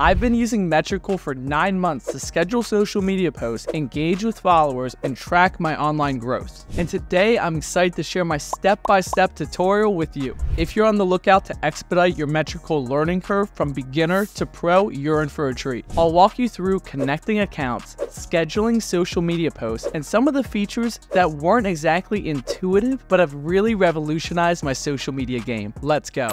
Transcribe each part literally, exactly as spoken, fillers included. I've been using Metricool for nine months to schedule social media posts, engage with followers, and track my online growth. And today I'm excited to share my step-by-step tutorial with you. If you're on the lookout to expedite your Metricool learning curve from beginner to pro, you're in for a treat. I'll walk you through connecting accounts, scheduling social media posts, and some of the features that weren't exactly intuitive, but have really revolutionized my social media game. Let's go.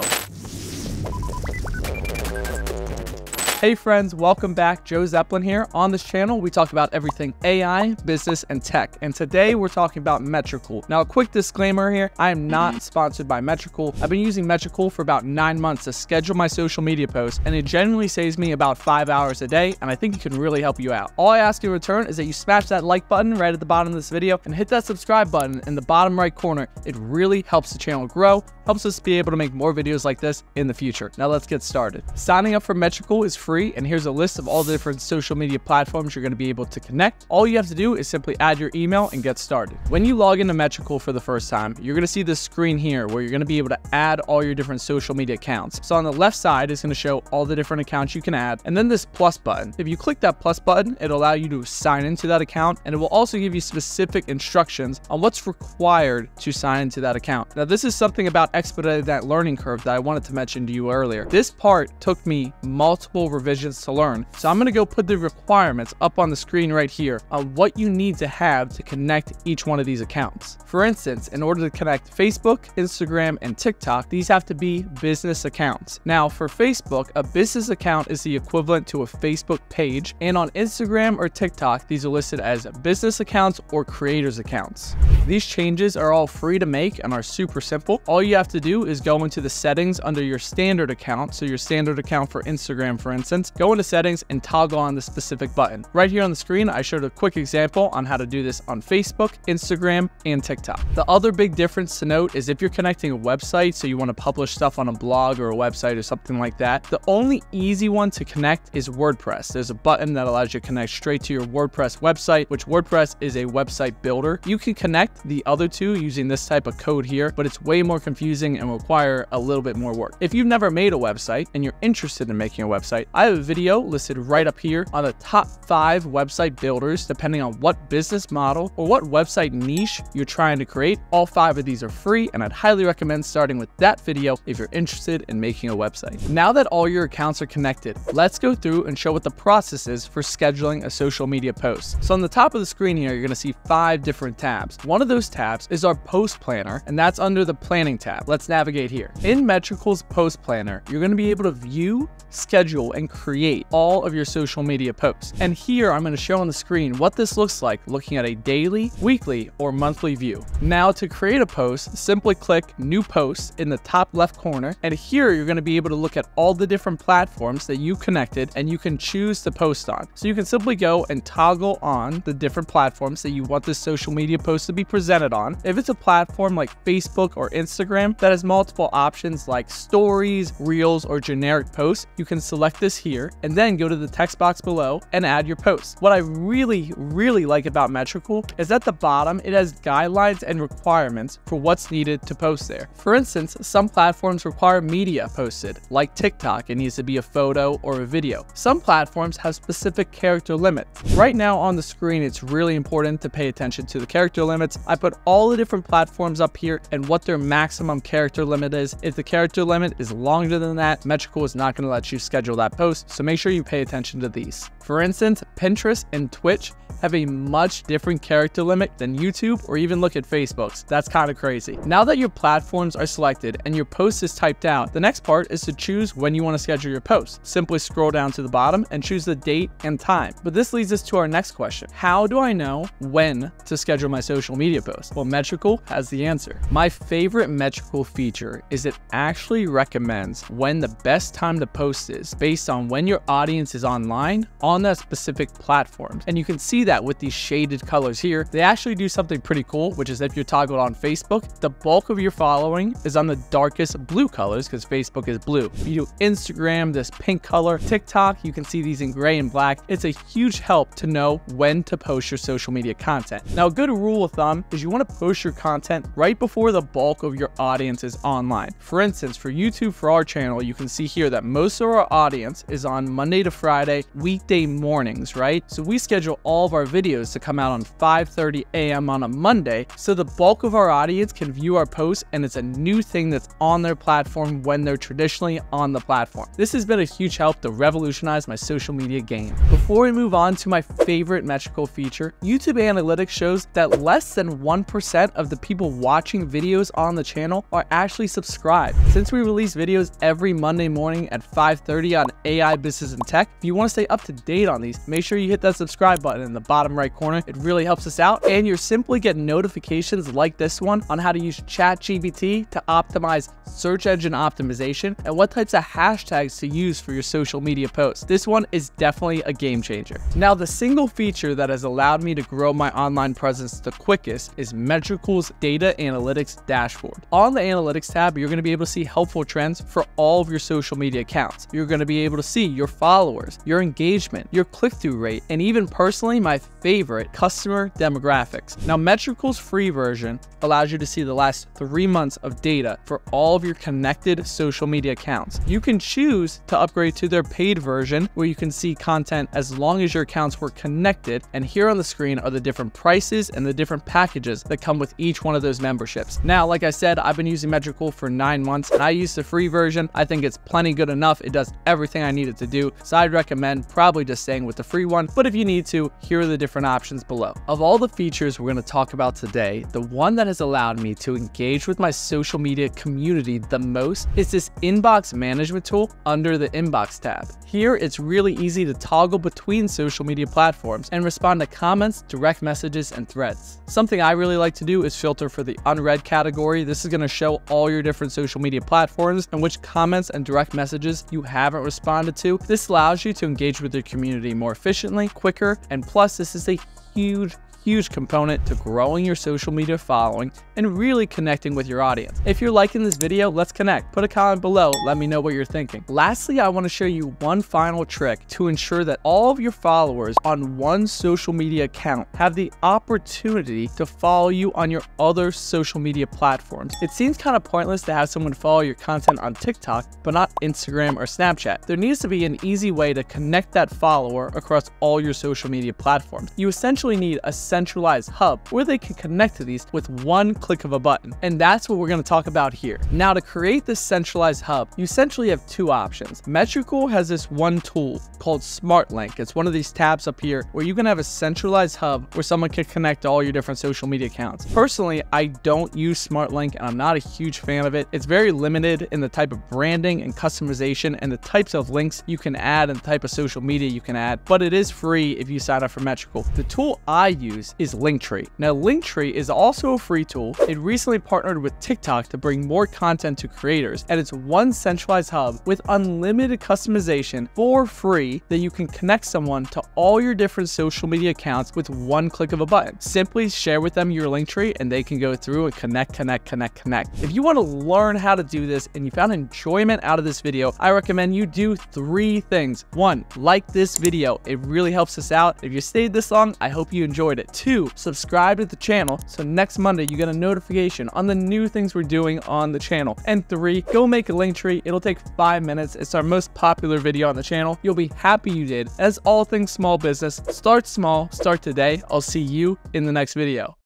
Hey friends, welcome back. Joe Zeplin here. On this channel, we talk about everything A I, business, and tech. And today we're talking about Metricool. Now, a quick disclaimer here. I am not sponsored by Metricool. I've been using Metricool for about nine months to schedule my social media posts, and it generally saves me about five hours a day, and I think it can really help you out. All I ask in return is that you smash that like button right at the bottom of this video and hit that subscribe button in the bottom right corner. It really helps the channel grow, helps us be able to make more videos like this in the future. Now let's get started. Signing up for Metricool is free. free and here's a list of all the different social media platforms you're going to be able to connect. All you have to do is simply add your email and get started. When you log into Metricool for the first time, you're going to see this screen here where you're going to be able to add all your different social media accounts. So on the left side is going to show all the different accounts you can add, and then this plus button. If you click that plus button, it'll allow you to sign into that account, and it will also give you specific instructions on what's required to sign into that account. Now this is something about expediting that learning curve that I wanted to mention to you earlier. This part took me multiple revisions to learn. So I'm going to go put the requirements up on the screen right here on what you need to have to connect each one of these accounts. For instance, in order to connect Facebook, Instagram, and TikTok, these have to be business accounts. Now for Facebook, a business account is the equivalent to a Facebook page, and on Instagram or TikTok, these are listed as business accounts or creators accounts. These changes are all free to make and are super simple. All you have to do is go into the settings under your standard account. So your standard account for Instagram, for instance, go into settings and toggle on the specific button. Right here on the screen, I showed a quick example on how to do this on Facebook, Instagram, and TikTok. The other big difference to note is if you're connecting a website, so you want to publish stuff on a blog or a website or something like that, the only easy one to connect is WordPress. There's a button that allows you to connect straight to your WordPress website, which WordPress is a website builder. You can connect the other two using this type of code here, but it's way more confusing and will require a little bit more work. If you've never made a website and you're interested in making a website, I have a video listed right up here on the top five website builders, depending on what business model or what website niche you're trying to create. All five of these are free, and I'd highly recommend starting with that video if you're interested in making a website. Now that all your accounts are connected, let's go through and show what the process is for scheduling a social media post. So on the top of the screen here, you're going to see five different tabs. One of those tabs is our post planner, and that's under the planning tab. Let's navigate here. In Metricool's post planner, you're going to be able to view, schedule, and create all of your social media posts. And here I'm going to show on the screen what this looks like looking at a daily, weekly, or monthly view. Now to create a post, simply click new post in the top left corner, and here you're going to be able to look at all the different platforms that you connected and you can choose to post on. So you can simply go and toggle on the different platforms that you want this social media post to be presented on. If it's a platform like Facebook or Instagram that has multiple options like stories, reels, or generic posts, you can select this here and then go to the text box below and add your post. What I really, really like about Metricool is at the bottom, it has guidelines and requirements for what's needed to post there. For instance, some platforms require media posted, like TikTok, it needs to be a photo or a video. Some platforms have specific character limits. Right now on the screen, it's really important to pay attention to the character limits. I put all the different platforms up here and what their maximum character limit is. If the character limit is longer than that, Metricool is not going to let you schedule that post, so make sure you pay attention to these. For instance, Pinterest and Twitch have a much different character limit than YouTube or even look at Facebook's. That's kind of crazy. Now that your platforms are selected and your post is typed out, the next part is to choose when you want to schedule your post. Simply scroll down to the bottom and choose the date and time. But this leads us to our next question. How do I know when to schedule my social media post? Well, Metricool has the answer. My favorite Metricool feature is it actually recommends when the best time to post is based on when your audience is online on that specific platform. And you can see that with these shaded colors here. They actually do something pretty cool, which is if you're toggled on Facebook, the bulk of your following is on the darkest blue colors because Facebook is blue. If you do Instagram, this pink color, TikTok, you can see these in gray and black. It's a huge help to know when to post your social media content. Now, a good rule of thumb is you want to post your content right before the bulk of your audience is online. For instance, for YouTube, for our channel, you can see here that most of our audience is on Monday to Friday, weekday mornings, right? So we schedule all of our videos to come out on five thirty a m on a Monday, so the bulk of our audience can view our posts, and it's a new thing that's on their platform when they're traditionally on the platform. This has been a huge help to revolutionize my social media game. Before we move on to my favorite Metricool feature, YouTube Analytics shows that less than one percent of the people watching videos on the channel are actually subscribed. Since we release videos every Monday morning at five thirty on A I, business, and tech, if you want to stay up to date on these, make sure you hit that subscribe button in the bottom right corner. It really helps us out, and you'll simply get notifications like this one on how to use ChatGPT to optimize search engine optimization and what types of hashtags to use for your social media posts. This one is definitely a game changer. Now, the single feature that has allowed me to grow my online presence the quickest is Metricool's Data Analytics Dashboard. On the Analytics tab, you're going to be able to see helpful trends for all of your social media accounts. You're going to be able to see your followers, your engagement, your click-through rate, and even personally, my favorite, customer demographics. Now, Metricool's free version allows you to see the last three months of data for all of your connected social media accounts. You can choose to upgrade to their paid version, where you can see content as long as your accounts were connected. And here on the screen are the different prices and the different packages that come with each one of those memberships. Now, like I said, I've been using Metricool for nine months and I use the free version. I think it's plenty good enough. It does everything I need it to do. So I'd recommend probably just staying with the free one. But if you need to, here are the different options below. Of all the features we're going to talk about today, the one that has allowed me to engage with my social media community the most is this inbox management tool under the inbox tab. Here, it's really easy to toggle between social media platforms and respond to comments, direct messages, and threads. Something I really like to do is filter for the unread category. This is going to show all your different social media platforms and which comments and direct messages you haven't responded to. This allows you to engage with your community more efficiently, quicker, and plus this is a huge huge component to growing your social media following and really connecting with your audience. If you're liking this video, let's connect. Put a comment below, let me know what you're thinking. Lastly, I want to show you one final trick to ensure that all of your followers on one social media account have the opportunity to follow you on your other social media platforms. It seems kind of pointless to have someone follow your content on TikTok, but not Instagram or Snapchat. There needs to be an easy way to connect that follower across all your social media platforms. You essentially need a centralized hub where they can connect to these with one click of a button. And that's what we're going to talk about here. Now, to create this centralized hub, you essentially have two options. Metricool has this one tool called SmartLink. It's one of these tabs up here where you can have a centralized hub where someone can connect all your different social media accounts. Personally, I don't use SmartLink and I'm not a huge fan of it. It's very limited in the type of branding and customization and the types of links you can add and the type of social media you can add, but it is free if you sign up for Metricool. The tool I use is Linktree. Now, Linktree is also a free tool. It recently partnered with TikTok to bring more content to creators, and it's one centralized hub with unlimited customization for free that you can connect someone to all your different social media accounts with one click of a button. Simply share with them your Linktree and they can go through and connect, connect, connect, connect. If you want to learn how to do this and you found enjoyment out of this video, I recommend you do three things. One, like this video. It really helps us out. If you stayed this long, I hope you enjoyed it. Two, subscribe to the channel so next Monday you get a notification on the new things we're doing on the channel. And three, go make a Linktree. It'll take five minutes. It's our most popular video on the channel. You'll be happy you did. As all things small business, start small, start today. I'll see you in the next video.